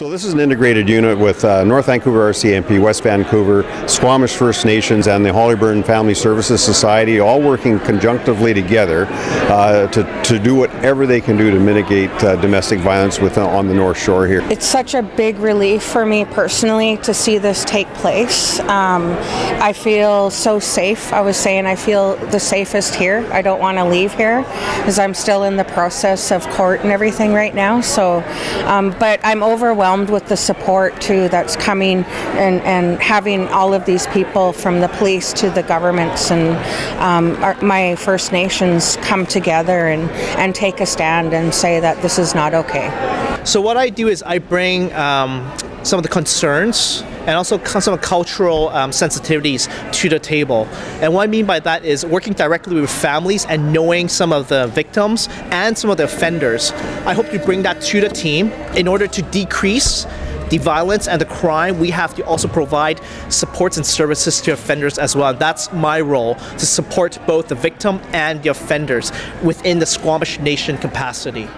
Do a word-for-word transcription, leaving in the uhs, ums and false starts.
So this is an integrated unit with uh, North Vancouver R C M P, West Vancouver, Squamish First Nations and the Hollyburn Family Services Society, all working conjunctively together uh, to, to do whatever they can do to mitigate uh, domestic violence with, uh, on the North Shore here. It's such a big relief for me personally to see this take place. Um, I feel so safe. I was saying I feel the safest here. I don't want to leave here because I'm still in the process of court and everything right now. So, um, but I'm overwhelmed. Overwhelmed with the support too that's coming and, and having all of these people from the police to the governments and um, our, my First Nations come together and, and take a stand and say that this is not okay. So what I do is I bring um, some of the concerns and also some of cultural um, sensitivities to the table. And what I mean by that is working directly with families and knowing some of the victims and some of the offenders. I hope to bring that to the team. In order to decrease the violence and the crime, we have to also provide supports and services to offenders as well. That's my role, to support both the victim and the offenders within the Squamish Nation capacity.